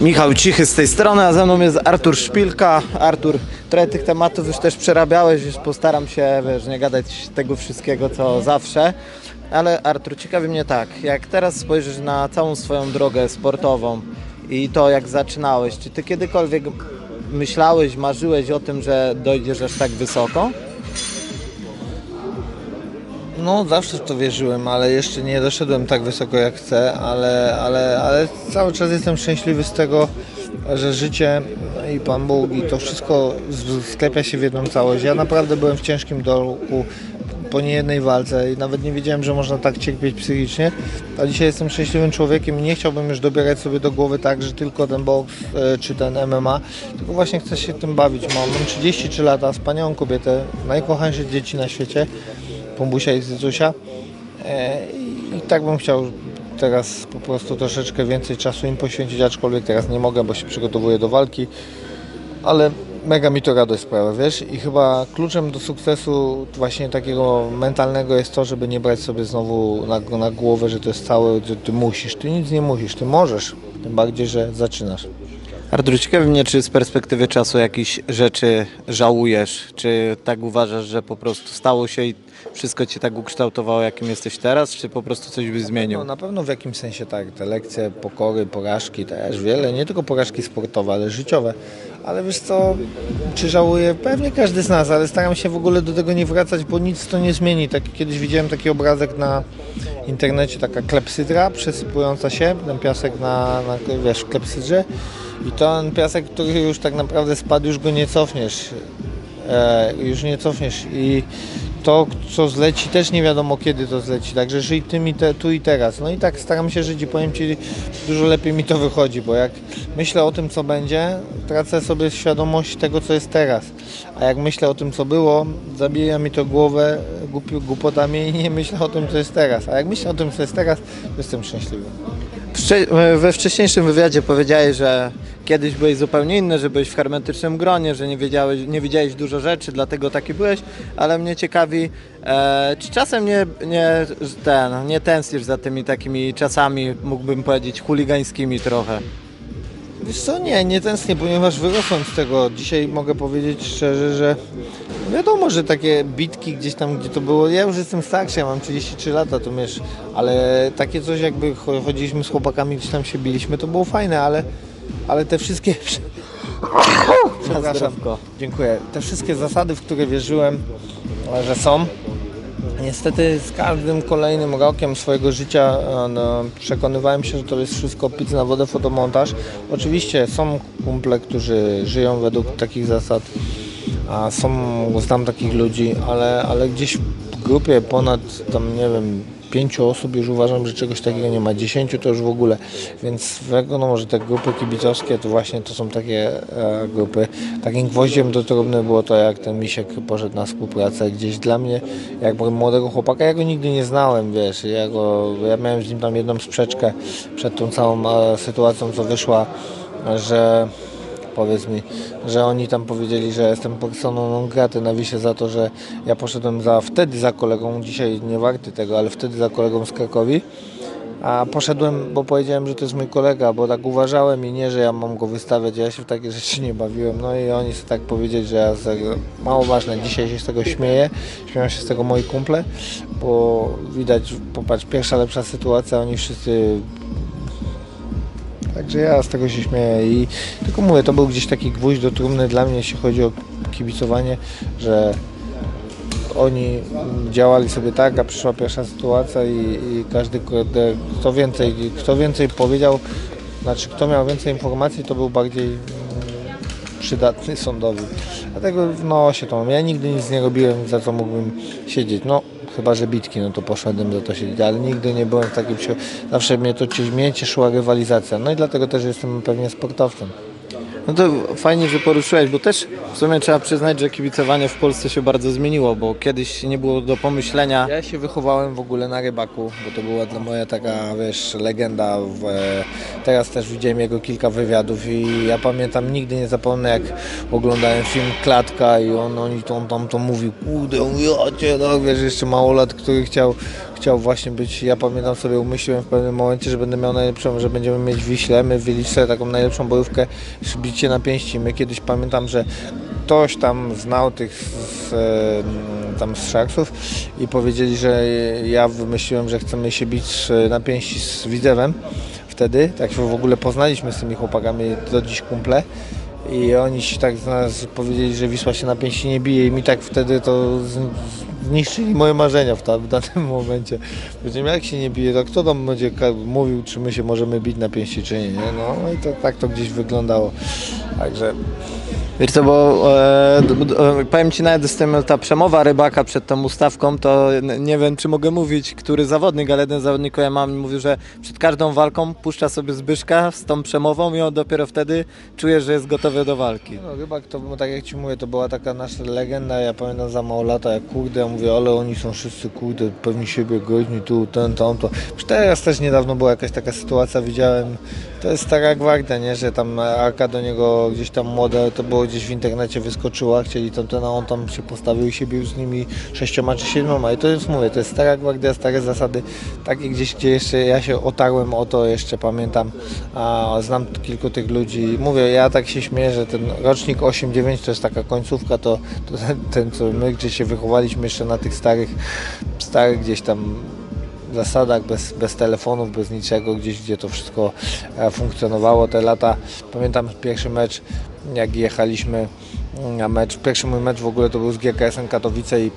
Michał Cichy z tej strony, a ze mną jest Artur Szpilka. Artur, trochę tych tematów już też przerabiałeś, już postaram się, wiesz, nie gadać tego wszystkiego co zawsze. Ale Artur, ciekawi mnie tak, jak teraz spojrzysz na całą swoją drogę sportową i to jak zaczynałeś, czy ty kiedykolwiek myślałeś, marzyłeś o tym, że dojdziesz aż tak wysoko? No zawsze w to wierzyłem, ale jeszcze nie doszedłem tak wysoko jak chcę, ale cały czas jestem szczęśliwy z tego, że życie i Pan Bóg i to wszystko sklepia się w jedną całość. Ja naprawdę byłem w ciężkim dołku po niejednej walce i nawet nie wiedziałem, że można tak cierpieć psychicznie, a dzisiaj jestem szczęśliwym człowiekiem i nie chciałbym już dobierać sobie do głowy tak, że tylko ten boks czy ten MMA, tylko właśnie chcę się tym bawić. Mam 33 lata, wspaniałą kobietę, najkochańsze dzieci na świecie, Pumbusia i Zyzusia, i tak bym chciał teraz po prostu troszeczkę więcej czasu im poświęcić, aczkolwiek teraz nie mogę, bo się przygotowuję do walki, ale mega mi to radość sprawia, wiesz, i chyba kluczem do sukcesu właśnie takiego mentalnego jest to, żeby nie brać sobie znowu na głowę, że to jest całe, że ty musisz, ty nic nie musisz, ty możesz, tym bardziej, że zaczynasz. Artur, ciekawi mnie, czy z perspektywy czasu jakichś rzeczy żałujesz, czy tak uważasz, że po prostu stało się i wszystko cię tak ukształtowało, jakim jesteś teraz, czy po prostu coś byś zmienił? No, na pewno w jakimś sensie tak, te lekcje pokory, porażki też wiele, nie tylko porażki sportowe, ale życiowe, ale wiesz co, czy żałuję? Pewnie każdy z nas, ale staram się w ogóle do tego nie wracać, bo nic to nie zmieni. Tak, kiedyś widziałem taki obrazek na internecie, taka klepsydra przesypująca się, ten piasek na wiesz, w klepsydrze. I ten piasek, który już tak naprawdę spadł, już go nie cofniesz, i to, co zleci, też nie wiadomo kiedy to zleci, także żyj tym i tu i teraz. No i tak staram się żyć i powiem Ci, dużo lepiej mi to wychodzi, bo jak myślę o tym, co będzie, tracę sobie świadomość tego, co jest teraz, a jak myślę o tym, co było, zabija mi to głowę głupotami i nie myślę o tym, co jest teraz, a jak myślę o tym, co jest teraz, jestem szczęśliwy. We wcześniejszym wywiadzie powiedziałeś, że kiedyś byłeś zupełnie inny, że byłeś w hermetycznym gronie, że nie widziałeś dużo rzeczy, dlatego taki byłeś, ale mnie ciekawi, czy czasem nie tęsknisz za tymi takimi czasami, mógłbym powiedzieć, chuligańskimi trochę? Wiesz co, nie tęsknię, ponieważ wyrosłem z tego. Dzisiaj mogę powiedzieć szczerze, że wiadomo, że takie bitki gdzieś tam, gdzie to było, ja już jestem starszy, ja mam 33 lata, to wiesz, ale takie coś jakby chodziliśmy z chłopakami, gdzieś tam się biliśmy, to było fajne, ale te wszystkie... Przepraszam. Dziękuję. Te wszystkie zasady, w które wierzyłem, że są, niestety z każdym kolejnym rokiem swojego życia przekonywałem się, że to jest wszystko pic na wodę, fotomontaż. Oczywiście są kumple, którzy żyją według takich zasad, a znam takich ludzi, ale gdzieś w grupie ponad tam, nie wiem, 5 osób już uważam, że czegoś takiego nie ma, 10 to już w ogóle, więc może te grupy kibicowskie to właśnie to są takie grupy. Takim gwoździem do trumny było to, jak ten Misiek poszedł na współpracę gdzieś. Dla mnie, jak byłem młodego chłopaka, ja go nigdy nie znałem, wiesz, ja miałem z nim tam jedną sprzeczkę przed tą całą sytuacją, co wyszła, że powiedz mi, że oni tam powiedzieli, że jestem personą non graty na Wisie za to, że ja poszedłem wtedy za kolegą, dzisiaj nie warty tego, ale wtedy za kolegą z Krakowi, a poszedłem, bo powiedziałem, że to jest mój kolega, bo tak uważałem i nie, że ja mam go wystawiać, ja się w takie rzeczy nie bawiłem, no i oni sobie tak powiedzieli, że ja mało ważne, dzisiaj się z tego śmieję, śmieją się z tego moi kumple, bo widać, popatrz, pierwsza lepsza sytuacja, oni wszyscy... Także ja z tego się śmieję i tylko mówię, to był gdzieś taki gwóźdź do trumny dla mnie, jeśli chodzi o kibicowanie, że oni działali sobie tak, a przyszła pierwsza sytuacja i każdy, kto więcej powiedział, znaczy kto miał więcej informacji, to był bardziej przydatny sądowi. Dlatego się to mam. Ja nigdy nic nie robiłem, za co mógłbym siedzieć. No. Chyba że bitki, no to poszedłem za to siedzieć, ale nigdy nie byłem w takim... Zawsze mnie cieszyła rywalizacja, no i dlatego też jestem pewnie sportowcem. No to fajnie, że poruszyłeś, bo też w sumie trzeba przyznać, że kibicowanie w Polsce się bardzo zmieniło, bo kiedyś nie było do pomyślenia. Ja się wychowałem w ogóle na Rybaku, bo to była dla moja taka, wiesz, legenda. Teraz też widziałem jego kilka wywiadów i ja pamiętam, nigdy nie zapomnę, jak oglądałem film Klatka i on tam to mówił, kurde, ja cię, no, wiesz, jeszcze małolat, który chciał właśnie być, ja pamiętam sobie, umyśliłem w pewnym momencie, że będę miał najlepszą, że będziemy mieć w Wiśle, my w Wieliczce taką najlepszą bojówkę, bicie na pięści. My kiedyś pamiętam, że ktoś tam znał tych z Szaksów i powiedzieli, że ja wymyśliłem, że chcemy się bić na pięści z Widzewem wtedy, tak się w ogóle poznaliśmy z tymi chłopakami, do dziś kumple. I oni się tak z nas powiedzieli, że Wisła się na pięści nie bije i mi tak wtedy to zniszczyli moje marzenia w danym momencie. Powiedziałem, jak się nie bije, to kto tam będzie mówił, czy my się możemy bić na pięści, czy nie. No i to, tak to gdzieś wyglądało. Także... Wiesz co, bo powiem Ci nawet, że ta przemowa Rybaka przed tą ustawką, to nie wiem, czy mogę mówić, który zawodnik, ale jeden zawodnik, ja mam, mówił, że przed każdą walką puszcza sobie Zbyszka z tą przemową i on dopiero wtedy czuje, że jest gotowy do walki. No, Rybak to, tak jak Ci mówię, to była taka nasza legenda, ja pamiętam za mało lata, jak kurde, ja mówię, ale oni są wszyscy kurde, pewni siebie, groźni, tu, ten, tamto. Teraz też niedawno była jakaś taka sytuacja, widziałem, to jest stara gwardia, nie, że tam Arka do niego gdzieś tam młoda, to było gdzieś w internecie wyskoczyła, chcieli tamten, a on tam się postawił i się bił z nimi 6 czy 7. I to jest, mówię, to jest stara gwardia, stare zasady, takie gdzieś, gdzie jeszcze ja się otarłem o to, jeszcze pamiętam, a znam kilku tych ludzi. Mówię, ja tak się śmieję, że ten rocznik 8-9 to jest taka końcówka, to ten, co my gdzie się wychowaliśmy jeszcze na tych starych gdzieś tam zasadach, bez telefonów, bez niczego, gdzieś gdzie to wszystko funkcjonowało te lata. Pamiętam pierwszy mecz, jak jechaliśmy na mecz, pierwszy mój mecz w ogóle to był z GKS-em Katowice i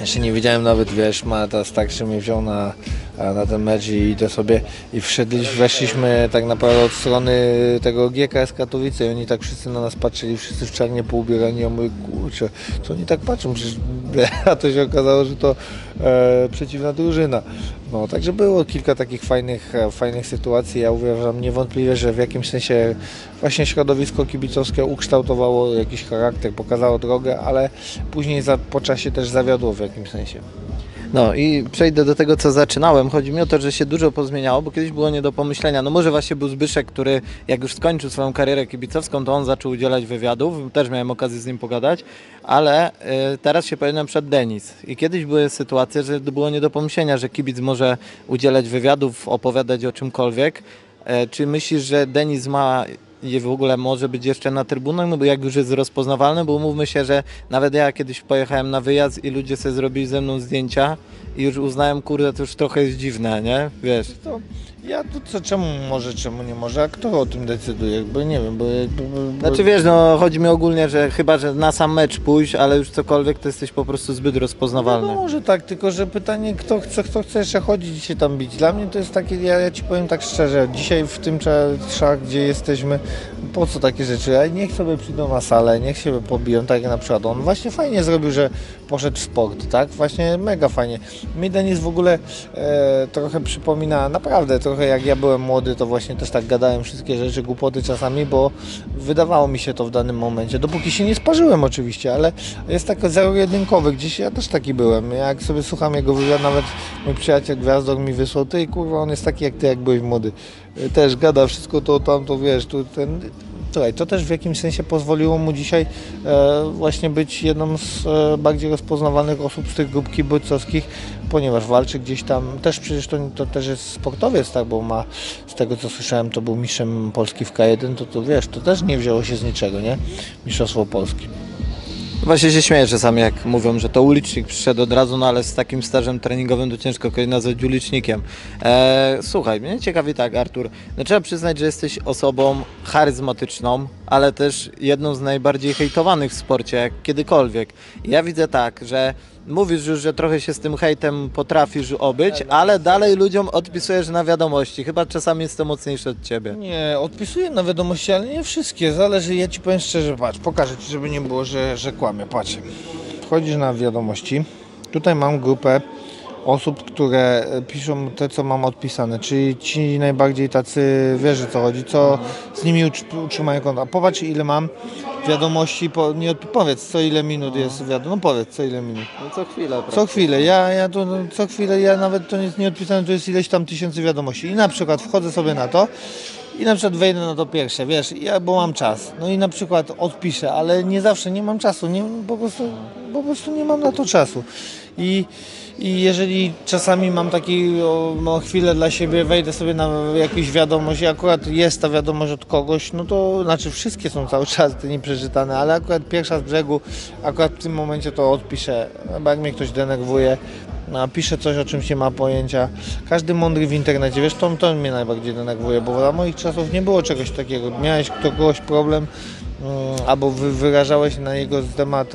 jeszcze nie wiedziałem nawet, wiesz, Marta starszy mnie wziął na ten mecz i idę sobie i weszliśmy tak naprawdę od strony tego GKS Katowice i oni tak wszyscy na nas patrzyli, wszyscy w czarnie poubierani, ja mówię, kurczę, co oni tak patrzą, przecież a to się okazało, że to przeciwna drużyna. No, także było kilka takich fajnych sytuacji. Ja uważam niewątpliwie, że w jakimś sensie właśnie środowisko kibicowskie ukształtowało jakiś charakter, pokazało drogę, ale później po czasie też zawiodło w jakimś sensie. No i przejdę do tego, co zaczynałem. Chodzi mi o to, że się dużo pozmieniało, bo kiedyś było nie do pomyślenia. No może właśnie był Zbyszek, który jak już skończył swoją karierę kibicowską, to on zaczął udzielać wywiadów. Też miałem okazję z nim pogadać, ale teraz się pojawił przed Denis. I kiedyś były sytuacje, że było nie do pomyślenia, że kibic może udzielać wywiadów, opowiadać o czymkolwiek. Czy myślisz, że Denis ma... i w ogóle może być jeszcze na trybunach, no bo jak już jest rozpoznawalny, bo mówmy się, że nawet ja kiedyś pojechałem na wyjazd i ludzie sobie zrobili ze mną zdjęcia i już uznałem, kurde, to już trochę jest dziwne, nie? Wiesz. To ja tu co, czemu może, czemu nie może, a kto o tym decyduje? Jakby nie wiem, bo... Znaczy wiesz, no chodzi mi ogólnie, że chyba, że na sam mecz pójść, ale już cokolwiek, to jesteś po prostu zbyt rozpoznawalny. No może tak, tylko że pytanie, kto chce jeszcze chodzić i się tam bić. Dla mnie to jest takie, ja Ci powiem tak szczerze, dzisiaj w tym czasie, gdzie jesteśmy, po co takie rzeczy? Ja niech sobie przyjdą na salę, niech się pobiją, tak jak na przykład on właśnie fajnie zrobił, że poszedł w sport, tak? Właśnie mega fajnie. Mi Denis w ogóle trochę przypomina, naprawdę trochę jak ja byłem młody, to właśnie też tak gadałem wszystkie rzeczy, głupoty czasami, bo wydawało mi się to w danym momencie, dopóki się nie sparzyłem oczywiście, ale jest taki zero-jedynkowy, gdzieś ja też taki byłem. Jak sobie słucham jego wywiad, nawet mój przyjaciel Gwiazdor mi wysłał, ty kurwa, on jest taki jak ty, jak byłeś młody. Też gada wszystko to, tamto, wiesz, tu ten... To też w jakimś sensie pozwoliło mu dzisiaj właśnie być jedną z bardziej rozpoznawalnych osób z tych grup kibicowskich, ponieważ walczy gdzieś tam, też przecież to też jest sportowiec, tak, bo ma, z tego co słyszałem, to był mistrzem Polski w K1, to wiesz, to też nie wzięło się z niczego, nie? Mistrzostwo Polski. Właśnie się śmieję czasami, jak mówią, że to ulicznik przyszedł od razu, no ale z takim stażem treningowym to ciężko kogoś nazwać ulicznikiem. Słuchaj, mnie ciekawi tak, Artur, no trzeba przyznać, że jesteś osobą charyzmatyczną, ale też jedną z najbardziej hejtowanych w sporcie, jak kiedykolwiek. Ja widzę tak, że mówisz już, że trochę się z tym hejtem potrafisz obyć, ale dalej ludziom odpisujesz na wiadomości. Chyba czasami jest to mocniejsze od Ciebie. Nie, odpisuję na wiadomości, ale nie wszystkie. Zależy, ja Ci powiem szczerze, patrz, pokażę Ci, żeby nie było, że kłamie. Patrz, wchodzisz na wiadomości. Tutaj mam grupę osób, które piszą te, co mam odpisane, czyli ci najbardziej tacy, wiesz o co chodzi, co z nimi utrzymają konta. Popatrz, ile mam wiadomości, powiedz co ile minut jest wiadomość, no powiedz co ile minut. No co chwilę. Co chwilę, co chwilę, ja nawet to nic nie odpisane, to jest ileś tam tysięcy wiadomości i na przykład wchodzę sobie na to i na przykład wejdę na to pierwsze, wiesz, bo mam czas, no i na przykład odpiszę, ale nie zawsze, nie mam czasu, po prostu nie mam na to czasu. I jeżeli czasami mam taki chwilę dla siebie, wejdę sobie na jakąś wiadomość i akurat jest ta wiadomość od kogoś, no to znaczy wszystkie są cały czas te nieprzeczytane, ale akurat pierwsza z brzegu, akurat w tym momencie to odpiszę, bo jak mnie ktoś denerwuje, pisze coś, o czym się ma pojęcia. Każdy mądry w internecie, wiesz, to mnie najbardziej denerwuje, bo za moich czasów nie było czegoś takiego, miałeś kogoś problem, albo wyrażałeś na jego temat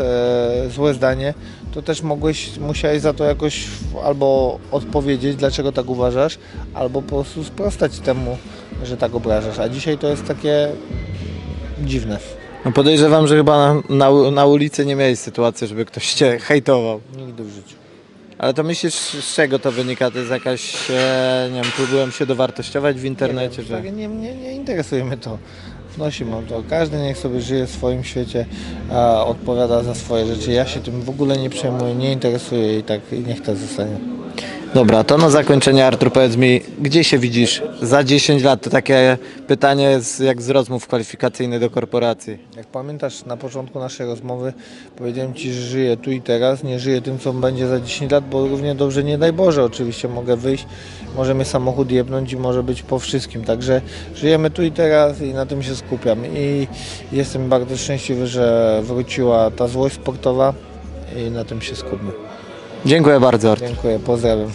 złe zdanie, to też musiałeś za to jakoś albo odpowiedzieć, dlaczego tak uważasz, albo po prostu sprostać temu, że tak obrażasz. A dzisiaj to jest takie dziwne. No podejrzewam, że chyba na ulicy nie miałeś sytuacji, żeby ktoś cię hejtował. Nigdy w życiu. Ale to myślisz, z czego to wynika? To jest jakaś, nie wiem, próbują się dowartościować w internecie? Nie, że... nie interesuje mnie to. Wnosimy to. Każdy niech sobie żyje w swoim świecie, a odpowiada za swoje rzeczy. Ja się tym w ogóle nie przejmuję, nie interesuję i tak niech to zostanie. Dobra, to na zakończenie, Artur, powiedz mi, gdzie się widzisz za 10 lat? To takie pytanie jest jak z rozmów kwalifikacyjnych do korporacji. Jak pamiętasz, na początku naszej rozmowy powiedziałem Ci, że żyję tu i teraz, nie żyję tym, co będzie za 10 lat, bo równie dobrze, nie daj Boże, oczywiście mogę wyjść, może mnie samochód jebnąć i może być po wszystkim. Także żyjemy tu i teraz i na tym się skupiam. I jestem bardzo szczęśliwy, że wróciła ta złość sportowa i na tym się skupmy. Dziękuję bardzo. Dziękuję, pozdrawiam.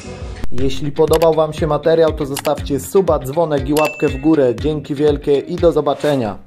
Jeśli podobał Wam się materiał, to zostawcie suba, dzwonek i łapkę w górę. Dzięki wielkie i do zobaczenia.